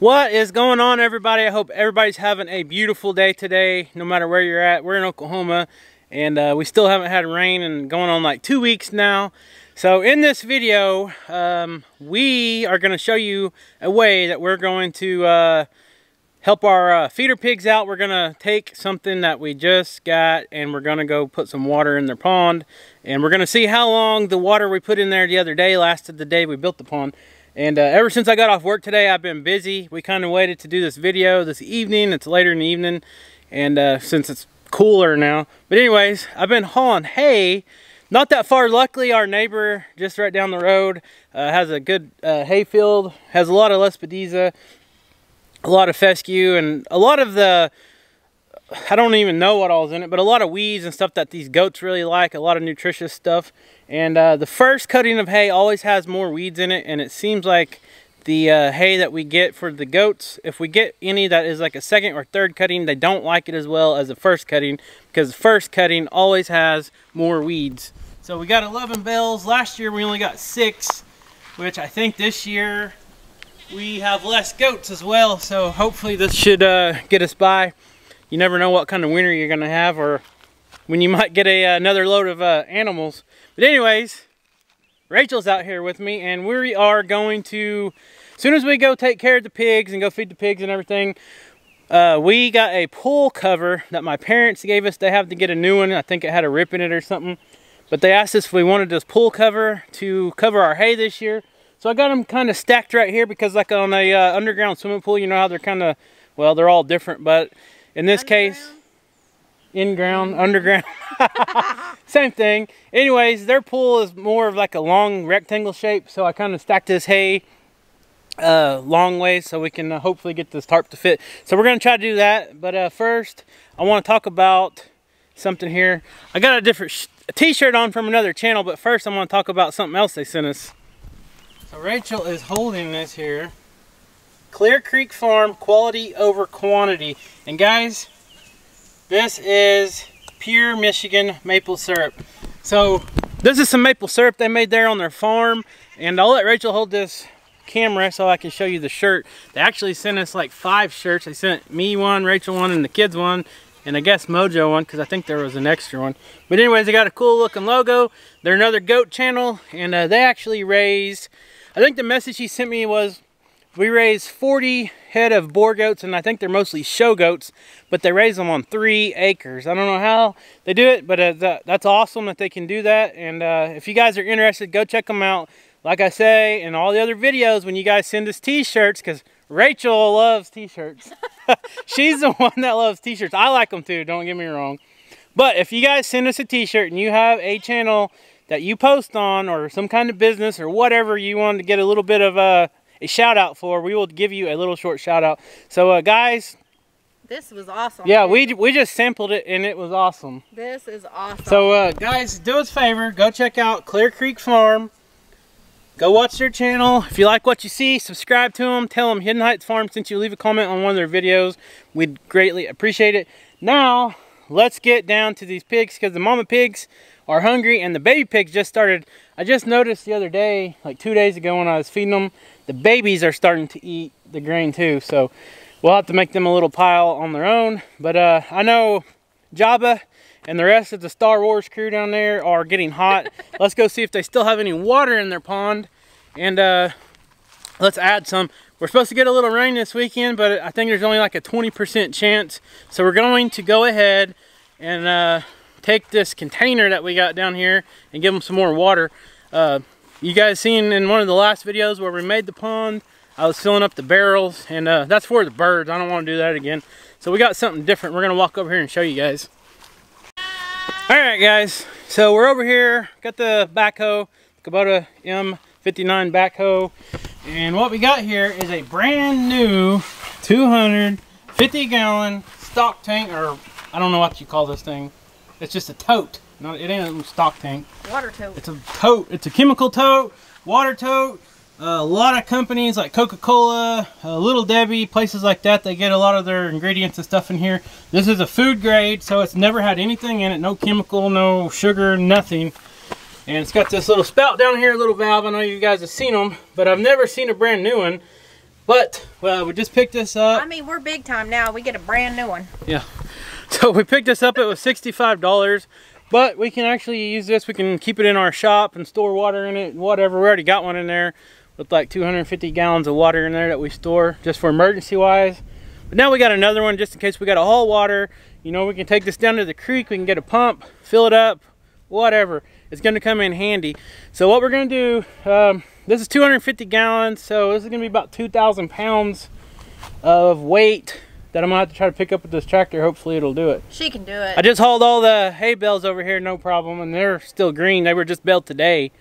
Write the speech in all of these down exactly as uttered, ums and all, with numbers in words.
What is going on, everybody? I hope everybody's having a beautiful day today, no matter where you're at. We're in Oklahoma, and uh, we still haven't had rain and going on like two weeks now. So in this video, um, we are going to show you a way that we're going to uh, help our uh, feeder pigs out. We're going to take something that we just got, and we're going to go put some water in their pond. And we're going to see how long the water we put in there the other day lasted the day we built the pond. And uh, ever since I got off work today, I've been busy. We kind of waited to do this video this evening. It's later in the evening, and uh, since it's cooler now. But anyways, I've been hauling hay, not that far. Luckily, our neighbor just right down the road uh, has a good uh, hay field, has a lot of Lespediza, a lot of fescue, and a lot of the, I don't even know what all's in it, but a lot of weeds and stuff that these goats really like, a lot of nutritious stuff. And uh, the first cutting of hay always has more weeds in it, and it seems like the uh, hay that we get for the goats, if we get any that is like a second or third cutting, they don't like it as well as the first cutting, because the first cutting always has more weeds. So we got eleven bales. Last year we only got six, which I think this year we have less goats as well, so hopefully this should uh, get us by. You never know what kind of winter you're going to have, or when you might get a, uh, another load of uh, animals. But anyways, Rachel's out here with me, and we are going to, as soon as we go take care of the pigs and go feed the pigs and everything, uh, we got a pool cover that my parents gave us. They have to get a new one. I think it had a rip in it or something. But they asked us if we wanted this pool cover to cover our hay this year. So I got them kind of stacked right here, because like on a uh, underground swimming pool, you know how they're kind of, well, they're all different, but in this case, in ground, underground, same thing. Anyways, their pool is more of like a long rectangle shape, so I kind of stacked this hay uh, long ways so we can uh, hopefully get this tarp to fit. So we're going to try to do that, but uh, first I want to talk about something here. I got a different t-shirt on from another channel, but first I want to talk about something else they sent us. So Rachel is holding this here. Clear Creek Farm, quality over quantity. And guys, this is pure Michigan maple syrup. So this is some maple syrup they made there on their farm, and I'll let Rachel hold this camera so I can show you the shirt. They actually sent us like five shirts. They sent me one, Rachel one, and the kids one, and I guess Mojo one, because I think there was an extra one. But anyways, they got a cool looking logo. They're another goat channel, and uh, they actually raised, I think the message he sent me was, we raised forty head of boar goats, and I think they're mostly show goats, but they raise them on three acres. I don't know how they do it, but uh, that's awesome that they can do that. And uh, if you guys are interested, go check them out. Like I say in all the other videos, when you guys send us t-shirts, because Rachel loves t-shirts. She's the one that loves t-shirts. I like them too, don't get me wrong. But if you guys send us a t-shirt and you have a channel that you post on, or some kind of business or whatever you want to get a little bit of a uh, a shout out for, we will give you a little short shout out. So uh, guys, this was awesome. Yeah, we, we just sampled it and it was awesome. This is awesome. So uh, guys, do us a favor, go check out Clear Creek Farm, go watch their channel. If you like what you see, subscribe to them, tell them Hidden Heights Farm since you leave a comment on one of their videos. We'd greatly appreciate it. Now let's get down to these pigs, because the mama pigs are hungry and the baby pigs just started. I just noticed the other day, like two days ago when I was feeding them, the babies are starting to eat the grain too. So we'll have to make them a little pile on their own. But uh, I know Jabba and the rest of the Star Wars crew down there are getting hot. Let's go see if they still have any water in their pond. And uh, let's add some. We're supposed to get a little rain this weekend, but I think there's only like a twenty percent chance. So we're going to go ahead and uh, take this container that we got down here and give them some more water. Uh, you guys seen in one of the last videos where we made the pond, I was filling up the barrels, and uh, that's for the birds. I don't want to do that again. So we got something different. We're going to walk over here and show you guys. All right, guys. So we're over here. Got the backhoe, Kubota M fifty-nine backhoe. And what we got here is a brand new two hundred fifty gallon stock tank, or I don't know what you call this thing. It's just a tote. No, it ain't a stock tank. Water tote. It's a tote. It's a chemical tote, water tote. Uh, a lot of companies like Coca-Cola, uh, Little Debbie, places like that, they get a lot of their ingredients and stuff in here. This is a food grade, so it's never had anything in it. No chemical, no sugar, nothing. And it's got this little spout down here, little valve. I know you guys have seen them, but I've never seen a brand new one But, well, we just picked this up. I mean, we're big time now. We get a brand new one. Yeah. So we picked this up. It was sixty-five dollars. But we can actually use this. We can keep it in our shop and store water in it and whatever. We already got one in there with like two hundred fifty gallons of water in there that we store just for emergency wise. But now we got another one just in case we got to haul water. You know, we can take this down to the creek. We can get a pump, fill it up, whatever. It's going to come in handy. So what we're going to do, um, this is two hundred fifty gallons, so this is going to be about two thousand pounds of weight that I'm going to have to try to pick up with this tractor. Hopefully it'll do it. She can do it. I just hauled all the hay bales over here, no problem, and they're still green. They were just baled today.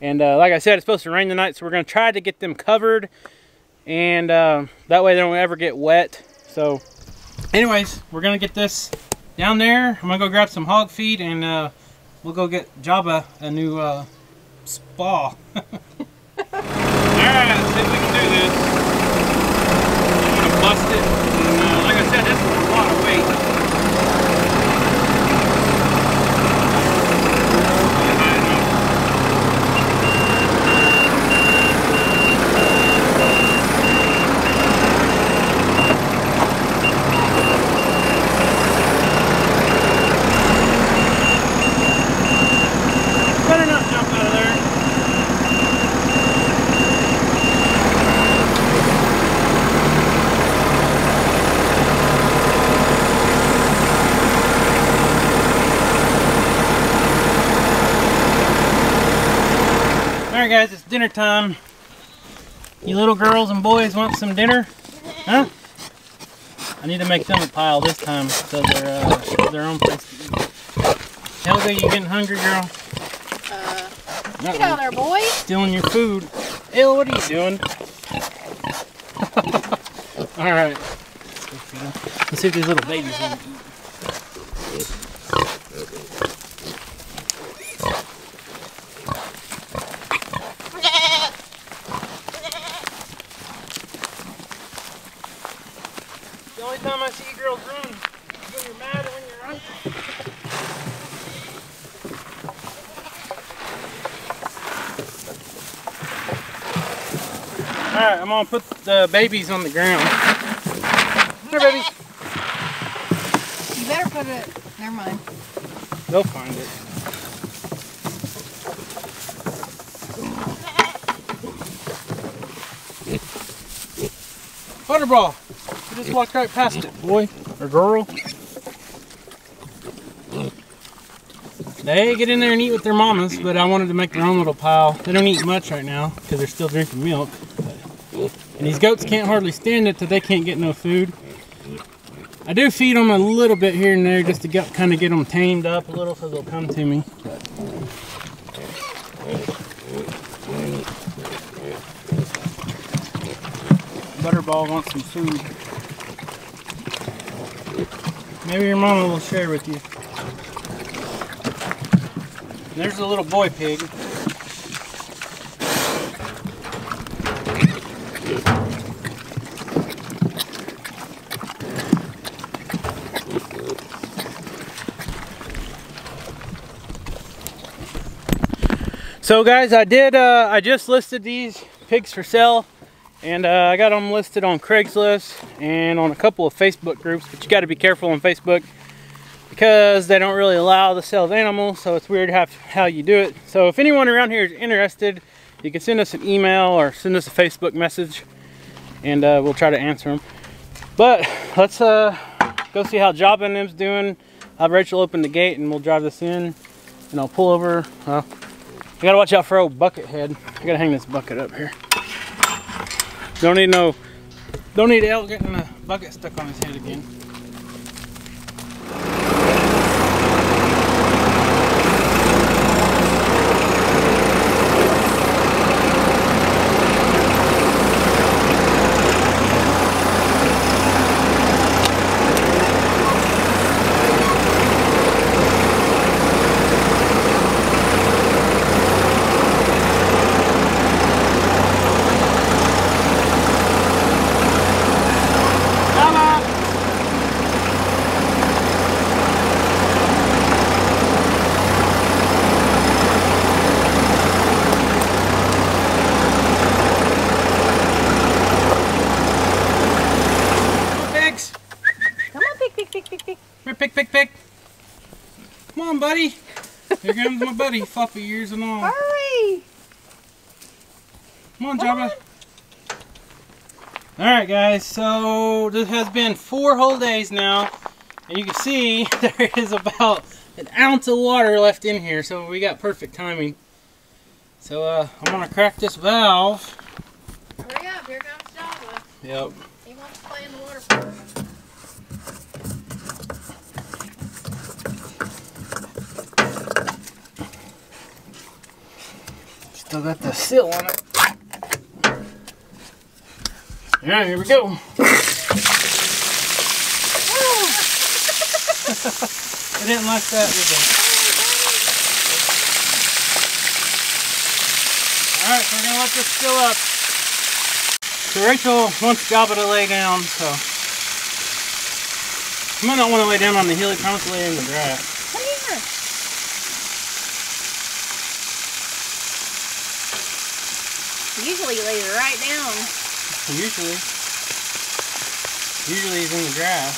And uh, like I said, it's supposed to rain tonight, so we're going to try to get them covered. And uh, that way they don't ever get wet. So anyways, we're going to get this down there. I'm going to go grab some hog feed and... Uh, we'll go get Jabba a new uh, spa. Alright, let's see if we can do this. I'm going to bust it. And, uh, like I said, this is a lot of weight. Guys, it's dinner time. You little girls and boys want some dinner? Huh? I need to make them a pile this time so they're uh, their own place to eat. Elga, you getting hungry, girl? Uh, Not get out there, boy. Stealing your food. Ew, what are you doing? Alright. Let's see if these little babies want to eat. Alright, I'm gonna put the babies on the ground. Here, babies. You better put it. Never mind. They'll find it. Butterball! You just walked right past it, boy. Or girl. They get in there and eat with their mamas, but I wanted to make their own little pile. They don't eat much right now because they're still drinking milk. And these goats can't hardly stand it till they can't get no food. I do feed them a little bit here and there just to get, kind of get them tamed up a little so they'll come to me. Butterball wants some food. Maybe your mama will share with you. There's a little boy pig. So guys, I did, uh, I just listed these pigs for sale, and uh, I got them listed on Craigslist and on a couple of Facebook groups, but you got to be careful on Facebook because they don't really allow the sale of animals, so it's weird how, how you do it. So if anyone around here is interested, you can send us an email or send us a Facebook message, and uh, we'll try to answer them. But let's uh, go see how Jabba and them's doing. I'll have Rachel open the gate and we'll drive this in, and I'll pull over. Uh, I gotta watch out for old Buckethead. I gotta hang this bucket up here. Don't need no, don't need Elga getting a bucket stuck on his head again. pick, pick, pick. Come on, buddy. Here comes my buddy, floppy ears and all. Hurry! Come on, Jabba. Alright, guys, so this has been four whole days now. And you can see there is about an ounce of water left in here, so we got perfect timing. So uh, I'm going to crack this valve. Hurry up, here comes Jabba. Yep. He wants to play in the water park. Still got the seal on it. Alright, here we go. I didn't like that either. Alright, so we're going to let this seal up. So Rachel wants Jabba to lay down, so you might not want to lay down on the hill, you promise to lay in the grass. Usually you lay it right down. Usually. Usually it's in the grass.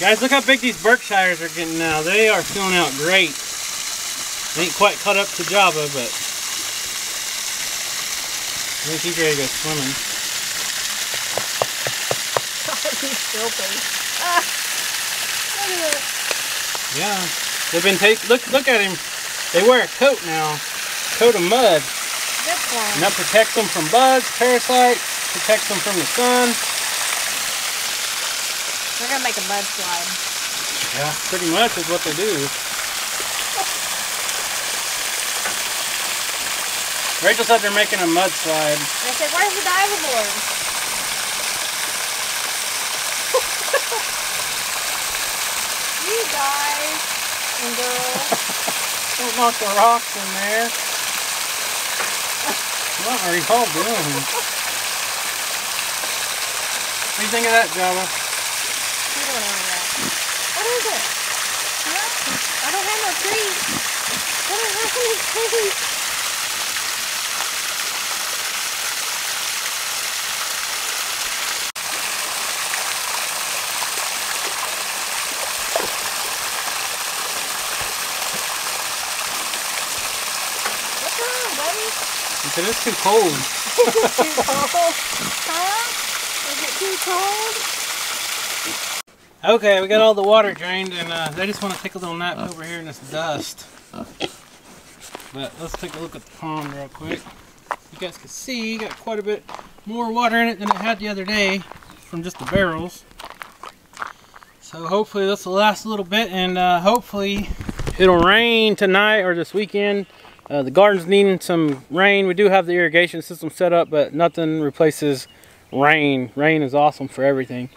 Guys, look how big these Berkshires are getting now. They are filling out great. They ain't quite caught up to Jabba, but I think he's ready to go swimming. God, he's filthy. Ah, look at that. Yeah. They've been take look look at him. They wear a coat now. Coat of mud. And that protects them from bugs, parasites, protects them from the sun. They're gonna make a mudslide. Yeah, pretty much is what they do. Rachel said they're making a mudslide. And I said, where's the diving board? You guys and girls. Don't knock the rocks in there. What are you all doing? What do you think of that, Jabba? You don't know that. What is it? Huh? I don't have no trees. I don't have any trees. It's too cold. Is it too cold? Huh? Is it too cold? Okay, we got all the water drained, and uh, they just want to take a little nap over here in this dust. But let's take a look at the pond real quick. You guys can see, you got quite a bit more water in it than it had the other day from just the barrels. So hopefully this will last a little bit, and uh, hopefully it'll rain tonight or this weekend. Uh, the garden's needing some rain. We do have the irrigation system set up, but nothing replaces rain. Rain is awesome for everything.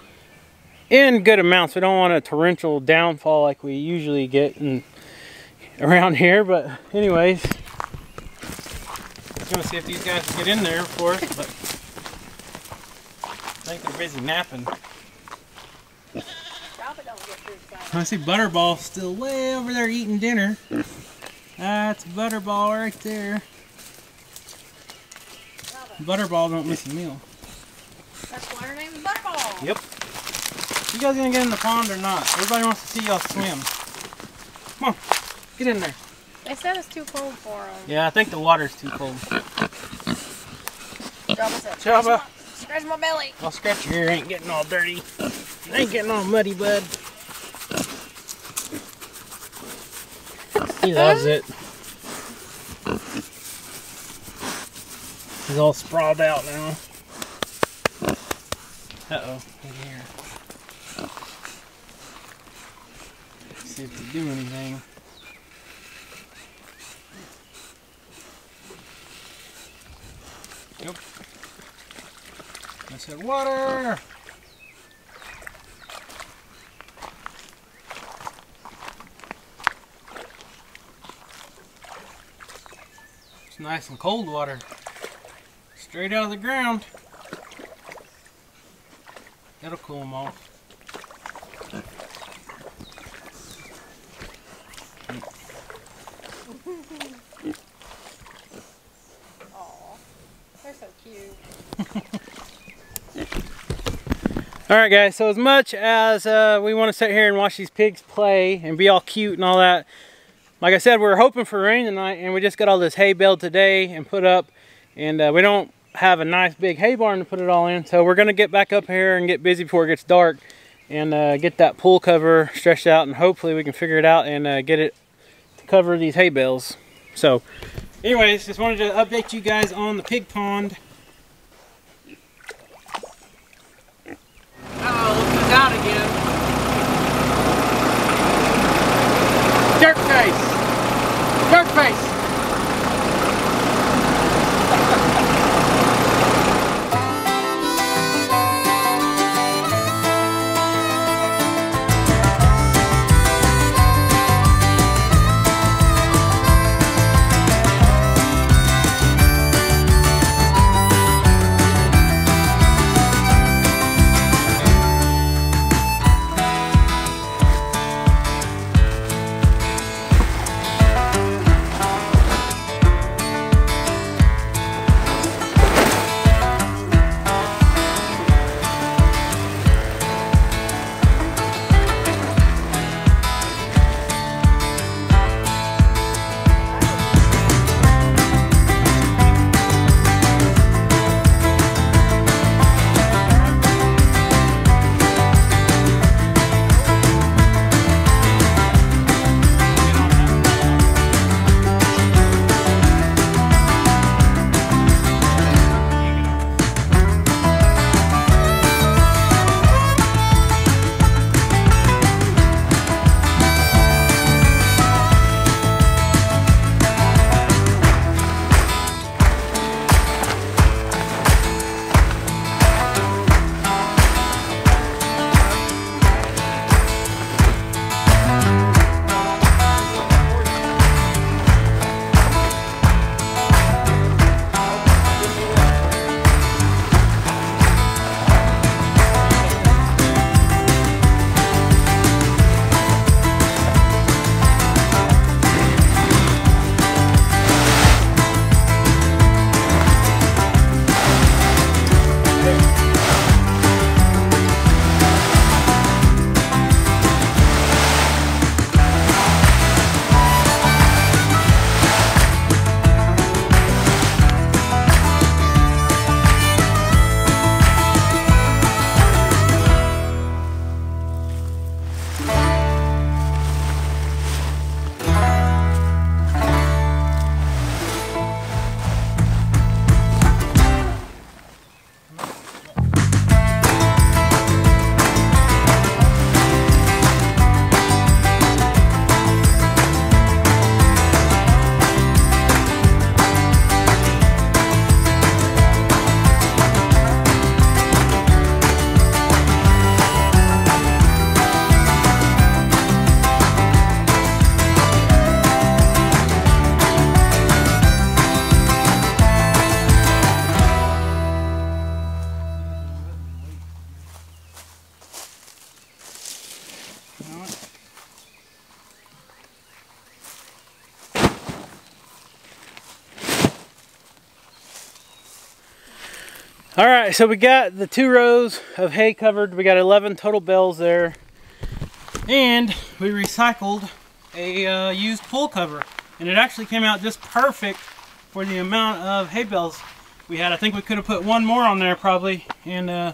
In good amounts. We don't want a torrential downfall like we usually get in, around here. But anyways, just going to see if these guys can get in there for us. But I think they're busy napping. I see Butterball still way over there eating dinner. That's Butterball right there. Butterball don't miss a meal. That's why her name is Butterball. Yep. You guys gonna get in the pond or not? Everybody wants to see y'all swim. Come on, get in there. They said it's too cold for them. Yeah, I think the water's too cold. Chubba, scratch my belly. I'll scratch your hair. Ain't getting all dirty. Ain't getting all muddy, bud. He loves it. He's all sprawled out now. Uh-oh, in here. Let's see if they do anything. Nope. I said water! Nice and cold water, straight out of the ground. That'll cool them off. Aw, they're so cute. Alright guys, so as much as uh, we want to sit here and watch these pigs play and be all cute and all that, like I said, we were hoping for rain tonight, and we just got all this hay baled today and put up, and uh, we don't have a nice big hay barn to put it all in, so we're going to get back up here and get busy before it gets dark and uh, get that pool cover stretched out, and hopefully we can figure it out and uh, get it to cover these hay bales. So anyways, just wanted to update you guys on the pig pond. Uh-oh, look who's out again. Dirt face! Dirt face! All right, so we got the two rows of hay covered. We got eleven total bales there. And we recycled a uh, used pool cover. And it actually came out just perfect for the amount of hay bales we had. I think we could have put one more on there probably and uh,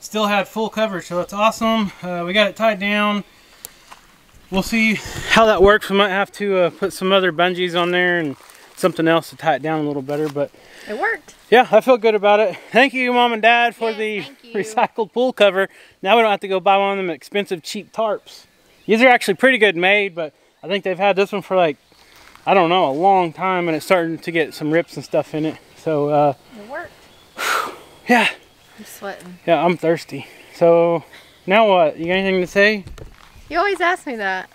still had full coverage. So that's awesome. Uh, we got it tied down. We'll see how that works. We might have to uh, put some other bungees on there and something else to tie it down a little better, but it worked. Yeah, I feel good about it. Thank you, Mom and Dad, for yes, the recycled pool cover. Now we don't have to go buy one of them expensive cheap tarps. These are actually pretty good made, but I think they've had this one for like, I don't know, a long time, and it's starting to get some rips and stuff in it. So uh it worked. Yeah, I'm sweating. Yeah, I'm thirsty. So now what? You got anything to say? You always ask me that.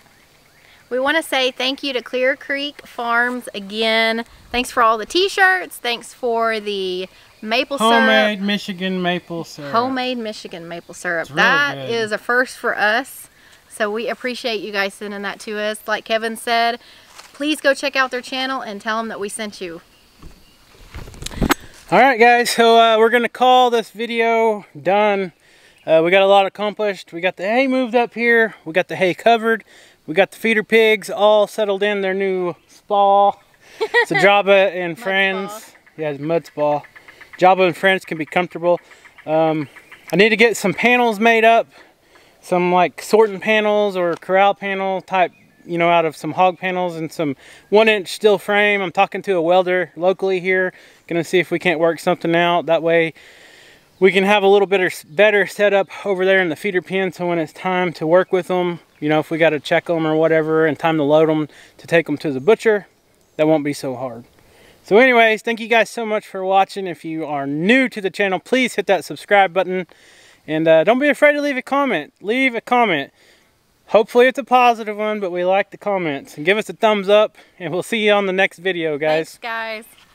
We want to say thank you to Clear Creek Farms again. Thanks for all the t-shirts. Thanks for the maple syrup. Homemade Michigan maple syrup. Homemade Michigan maple syrup. Really that good. Is a first for us. So we appreciate you guys sending that to us. Like Kevin said, please go check out their channel and tell them that we sent you. All right, guys. So uh, we're going to call this video done. Uh, we got a lot accomplished. We got the hay moved up here. We got the hay covered. We got the feeder pigs all settled in their new spa. It's a Jabba and friends. Yeah, it's mud spa. Jabba and friends can be comfortable. Um, I need to get some panels made up. Some like sorting panels or corral panel type, you know, out of some hog panels and some one inch steel frame. I'm talking to a welder locally here. Gonna see if we can't work something out. That way we can have a little bit better setup over there in the feeder pen. So when it's time to work with them, you know, if we gotta check them or whatever and time to load them to take them to the butcher, that won't be so hard. So anyways, thank you guys so much for watching. If you are new to the channel, please hit that subscribe button. And uh, don't be afraid to leave a comment. Leave a comment. Hopefully it's a positive one, but we like the comments. And give us a thumbs up, and we'll see you on the next video, guys. Thanks, guys.